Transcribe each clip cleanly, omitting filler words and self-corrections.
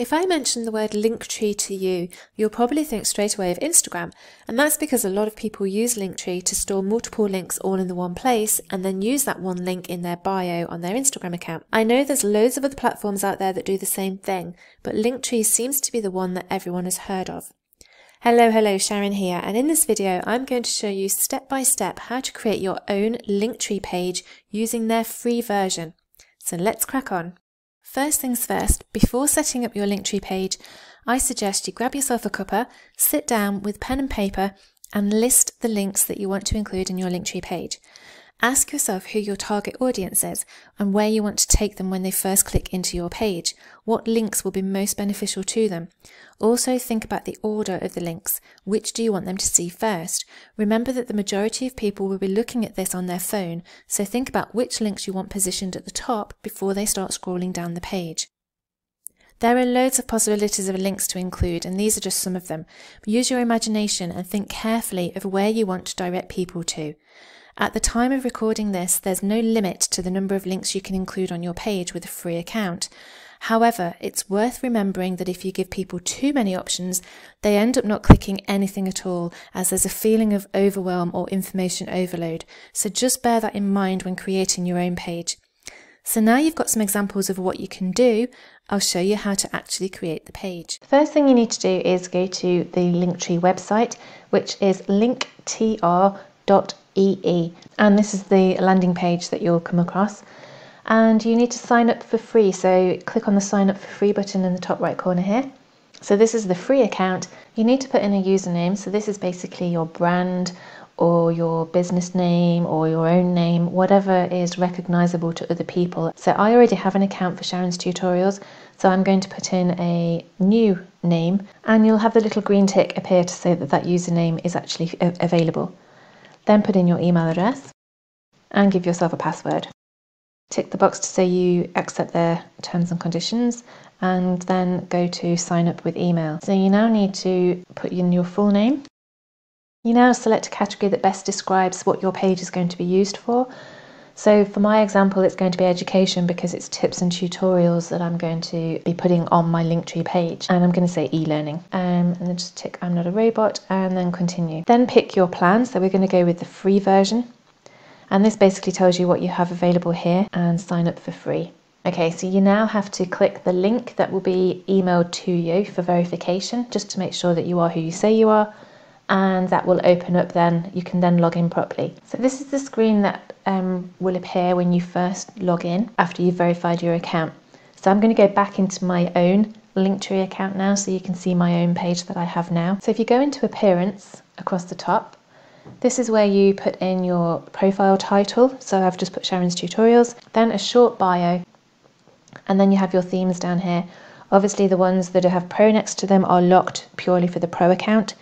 If I mention the word Linktree to you, you'll probably think straight away of Instagram, and that's because a lot of people use Linktree to store multiple links all in the one place and then use that one link in their bio on their Instagram account. I know there's loads of other platforms out there that do the same thing, but Linktree seems to be the one that everyone has heard of. Hello, Sharon here, and in this video I'm going to show you step by step how to create your own Linktree page using their free version. So let's crack on. First things first, before setting up your Linktree page, I suggest you grab yourself a cuppa, sit down with pen and paper and list the links that you want to include in your Linktree page. Ask yourself who your target audience is and where you want to take them when they first click into your page. What links will be most beneficial to them? Also think about the order of the links. Which do you want them to see first? Remember that the majority of people will be looking at this on their phone, so think about which links you want positioned at the top before they start scrolling down the page. There are loads of possibilities of links to include, and these are just some of them. Use your imagination and think carefully of where you want to direct people to. At the time of recording this, there's no limit to the number of links you can include on your page with a free account. However, it's worth remembering that if you give people too many options, they end up not clicking anything at all, as there's a feeling of overwhelm or information overload. So just bear that in mind when creating your own page. So now you've got some examples of what you can do, I'll show you how to actually create the page. The first thing you need to do is go to the Linktree website, which is linktr.ee, and this is the landing page that you'll come across, and you need to sign up for free, so click on the sign up for free button in the top right corner here. So this is the free account. You need to put in a username, so this is basically your brand or your business name or your own name, whatever is recognizable to other people. So I already have an account for Sharon's Tutorials, so I'm going to put in a new name, and you'll have the little green tick appear to say that that username is actually available. Then put in your email address and give yourself a password. Tick the box to say you accept their terms and conditions, and then go to sign up with email. So you now need to put in your full name. You now select a category that best describes what your page is going to be used for. So for my example, it's going to be education because it's tips and tutorials that I'm going to be putting on my Linktree page, and I'm going to say e-learning, and then just tick I'm not a robot and then continue. Then pick your plan, so we're going to go with the free version, and this basically tells you what you have available here, and sign up for free. Okay, so you now have to click the link that will be emailed to you for verification, just to make sure that you are who you say you are, and that will open up. Then you can then log in properly. So this is the screen that will appear when you first log in after you've verified your account. So I'm going to go back into my own Linktree account now, so you can see my own page that I have now. So if you go into appearance across the top, this is where you put in your profile title, so I've just put Sharon's Tutorials, then a short bio, and then you have your themes down here. Obviously the ones that have pro next to them are locked purely for the pro account,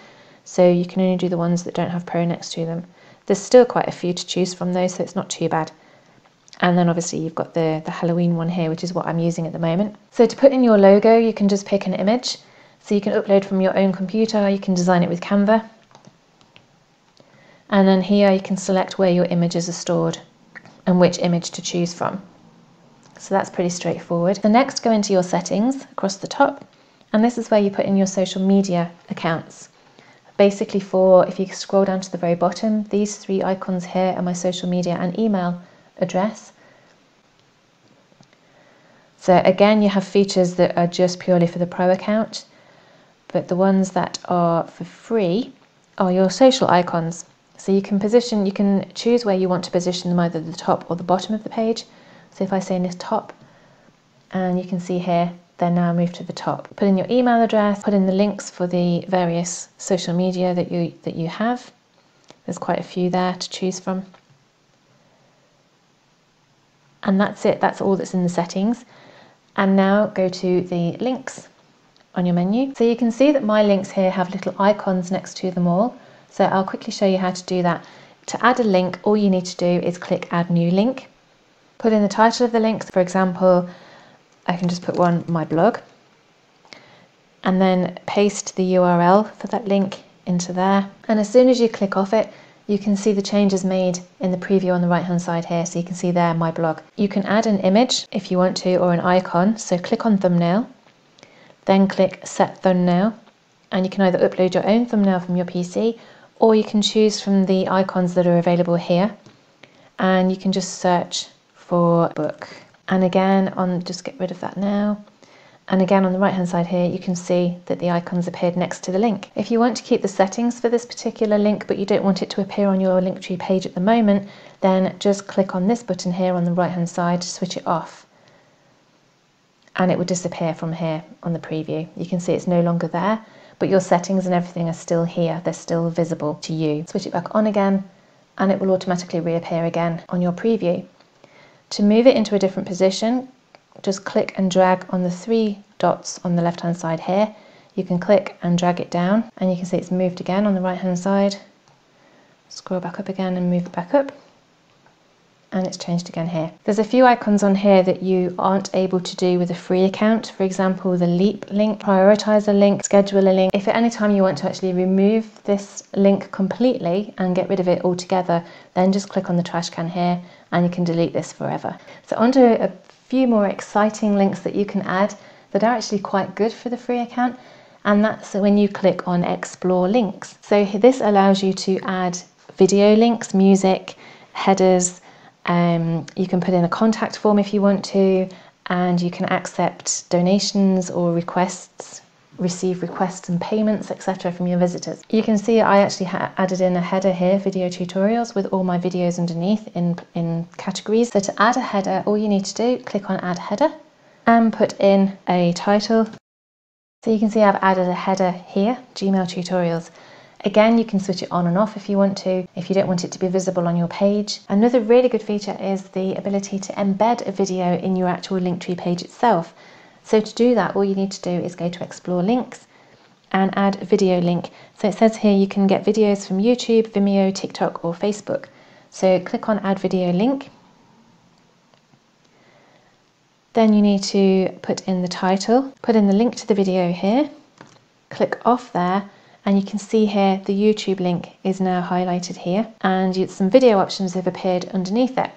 so you can only do the ones that don't have pro next to them. There's still quite a few to choose from though, so it's not too bad. And then obviously you've got the Halloween one here, which is what I'm using at the moment. So to put in your logo, you can just pick an image. So you can upload from your own computer, you can design it with Canva. And then here you can select where your images are stored and which image to choose from. So that's pretty straightforward. So next, go into your settings across the top, and this is where you put in your social media accounts. Basically, if you scroll down to the very bottom, these three icons here are my social media and email address. So again, you have features that are just purely for the pro account, but the ones that are for free are your social icons. So you can choose where you want to position them, either the top or the bottom of the page. So if I say in this top, and you can see here, they're now moved to the top. Put in your email address, put in the links for the various social media that you have. There's quite a few there to choose from. And that's it, that's all that's in the settings. And now go to the links on your menu. So you can see that my links here have little icons next to them all. So I'll quickly show you how to do that. To add a link, all you need to do is click add new link. Put in the title of the link. For example, I can just put one, my blog, and then paste the URL for that link into there. And as soon as you click off it, you can see the changes made in the preview on the right hand side here. So you can see there, my blog. You can add an image if you want to, or an icon. So click on thumbnail. Then click Set Thumbnail, and you can either upload your own thumbnail from your PC, or you can choose from the icons that are available here, and you can just search for book. And again, just get rid of that now. And again, on the right hand side here, you can see that the icons appeared next to the link. If you want to keep the settings for this particular link, but you don't want it to appear on your Linktree page at the moment, then just click on this button here on the right hand side to switch it off. And it will disappear from here on the preview. You can see it's no longer there, but your settings and everything are still here. They're still visible to you. Switch it back on again, and it will automatically reappear again on your preview. To move it into a different position, just click and drag on the three dots on the left hand side here. You can click and drag it down, and you can see it's moved again on the right hand side. Scroll back up again and move it back up, and it's changed again here. There's a few icons on here that you aren't able to do with a free account. For example, the leap link, prioritize a link, schedule a link. If at any time you want to actually remove this link completely and get rid of it altogether, then just click on the trash can here and you can delete this forever. So onto a few more exciting links that you can add that are actually quite good for the free account, and that's when you click on Explore Links. So this allows you to add video links, music, headers, you can put in a contact form if you want to, and you can accept donations or requests, receive requests and payments, etc. from your visitors. You can see I actually added in a header here, video tutorials, with all my videos underneath in categories. So to add a header, all you need to do, click on Add Header and put in a title. So you can see I've added a header here, Gmail tutorials. Again, you can switch it on and off if you want to, if you don't want it to be visible on your page. Another really good feature is the ability to embed a video in your actual Linktree page itself. So to do that, all you need to do is go to Explore Links and add a video link. So it says here you can get videos from YouTube, Vimeo, TikTok or Facebook. So click on Add Video Link. Then you need to put in the title, put in the link to the video here, click off there, and you can see here the YouTube link is now highlighted here, and some video options have appeared underneath it.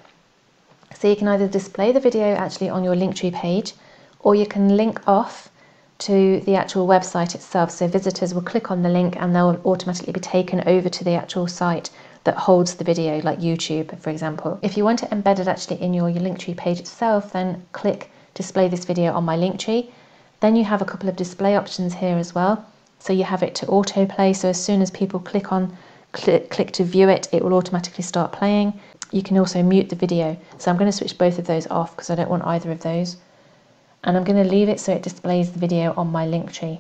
So you can either display the video actually on your Linktree page, or you can link off to the actual website itself. So visitors will click on the link and they'll automatically be taken over to the actual site that holds the video, like YouTube, for example. If you want it embedded actually in your Linktree page itself, then click Display this video on my Linktree. Then you have a couple of display options here as well. So you have it to autoplay, so as soon as people click to view it, it will automatically start playing. You can also mute the video. So I'm going to switch both of those off because I don't want either of those. And I'm going to leave it so it displays the video on my Linktree.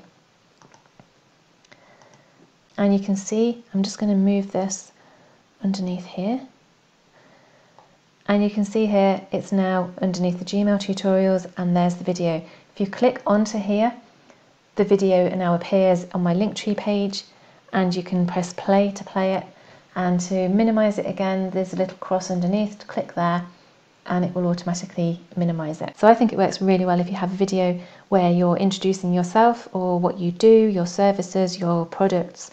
And you can see, I'm just going to move this underneath here. And you can see here, it's now underneath the Gmail tutorials, and there's the video. If you click onto here, the video now appears on my Linktree page, and you can press play to play it. And to minimize it again, there's a little cross underneath, to click there, and it will automatically minimize it. So I think it works really well if you have a video where you're introducing yourself or what you do, your services, your products,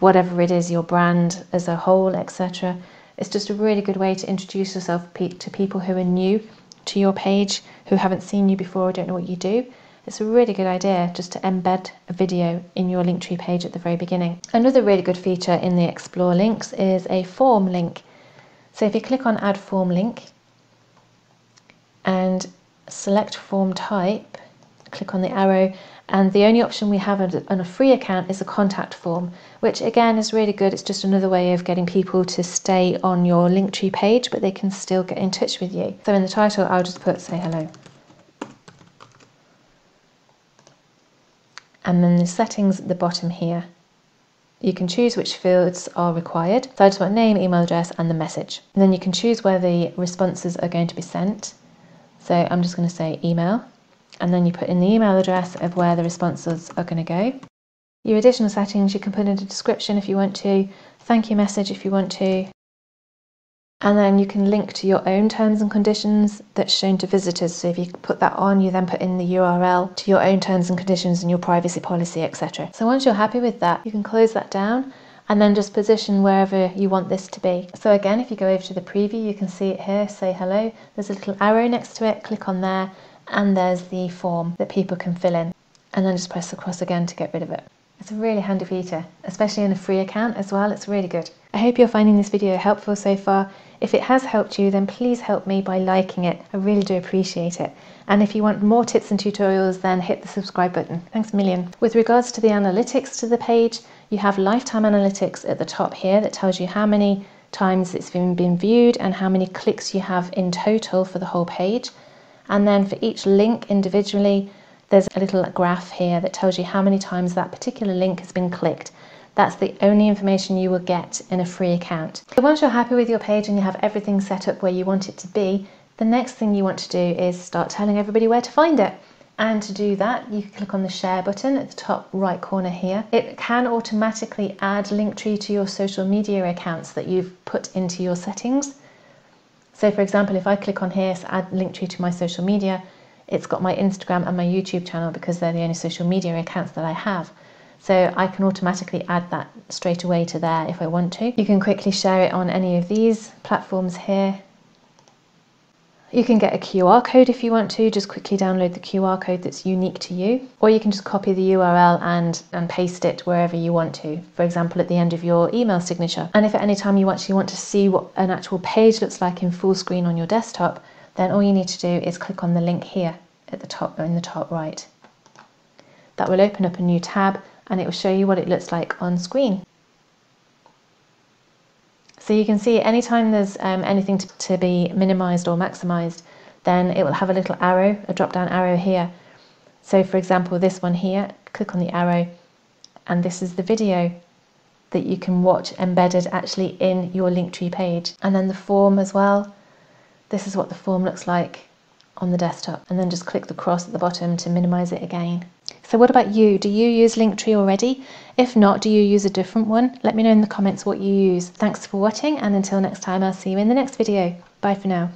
whatever it is, your brand as a whole, etc. It's just a really good way to introduce yourself to people who are new to your page, who haven't seen you before or don't know what you do. It's a really good idea just to embed a video in your Linktree page at the very beginning. Another really good feature in the Explore Links is a form link. So if you click on Add Form Link, and select form type, click on the arrow, and the only option we have on a free account is a contact form, which again is really good. It's just another way of getting people to stay on your Linktree page, but they can still get in touch with you. So in the title, I'll just put say hello. And then the settings at the bottom here, you can choose which fields are required. So I just want name, email address, and the message. And then you can choose where the responses are going to be sent. So I'm just going to say email, and then you put in the email address of where the responses are going to go. Your additional settings, you can put in a description if you want to, thank you message if you want to, and then you can link to your own terms and conditions that's shown to visitors. So if you put that on, you then put in the URL to your own terms and conditions and your privacy policy, etc. So once you're happy with that, you can close that down and then just position wherever you want this to be. So again, if you go over to the preview, you can see it here, say hello. There's a little arrow next to it, click on there, and there's the form that people can fill in. and then just press the cross again to get rid of it. It's a really handy feature, especially in a free account as well. It's really good. I hope you're finding this video helpful so far. If it has helped you, then please help me by liking it. I really do appreciate it. And if you want more tips and tutorials, then hit the subscribe button. Thanks a million. With regards to the analytics to the page, you have lifetime analytics at the top here that tells you how many times it's been viewed and how many clicks you have in total for the whole page. And then for each link individually, there's a little graph here that tells you how many times that particular link has been clicked. That's the only information you will get in a free account. So once you're happy with your page and you have everything set up where you want it to be, the next thing you want to do is start telling everybody where to find it. And to do that, you can click on the share button at the top right corner here. It can automatically add Linktree to your social media accounts that you've put into your settings. So for example, if I click on here, so add Linktree to my social media, it's got my Instagram and my YouTube channel because they're the only social media accounts that I have. So I can automatically add that straight away to there if I want to. You can quickly share it on any of these platforms here. You can get a QR code if you want to, just quickly download the QR code that's unique to you. Or you can just copy the URL and paste it wherever you want to, for example at the end of your email signature. And if at any time you actually want to see what an actual page looks like in full screen on your desktop, then all you need to do is click on the link here at the top, in the top right. That will open up a new tab and it will show you what it looks like on screen. So you can see anytime there's anything to be minimized or maximized, then it will have a little arrow, a drop down arrow here. So for example, this one here, click on the arrow and this is the video that you can watch embedded actually in your Linktree page. And then the form as well. This is what the form looks like on the desktop, and then just click the cross at the bottom to minimize it again. So what about you? Do you use Linktree already? If not, do you use a different one? Let me know in the comments what you use. Thanks for watching, and until next time, I'll see you in the next video. Bye for now.